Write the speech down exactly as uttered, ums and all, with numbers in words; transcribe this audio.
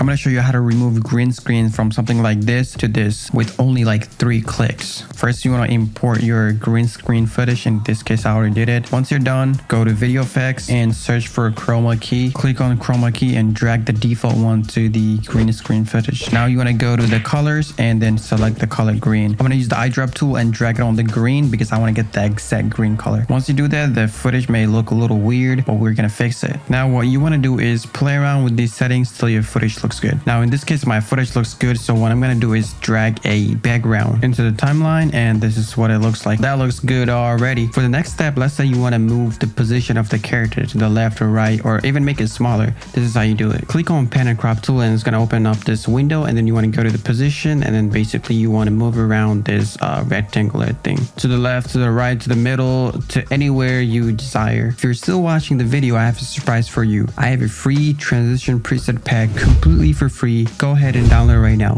I'm going to show you how to remove green screen from something like this to this with only like three clicks. First, you want to import your green screen footage. In this case, I already did it. Once you're done, go to Video Effects and search for Chroma Key. Click on Chroma Key and drag the default one to the green screen footage. Now you want to go to the colors and then select the color green. I'm going to use the eyedrop tool and drag it on the green because I want to get the exact green color. Once you do that, the footage may look a little weird, but we're going to fix it. Now, what you want to do is play around with these settings till your footage looks Looks good. Now in this case, my footage looks good, so what I'm gonna do is drag a background into the timeline, and this is what it looks like. That looks good already. For the next step, let's say you want to move the position of the character to the left or right, or even make it smaller. This is how you do it. Click on Pan and Crop tool, and it's gonna open up this window, and then you want to go to the position, and then basically you want to move around this uh, rectangular thing to the left, to the right, to the middle, to anywhere you desire. If you're still watching the video, I have a surprise for you. I have a free transition preset pack completely for free. Go ahead and download right now.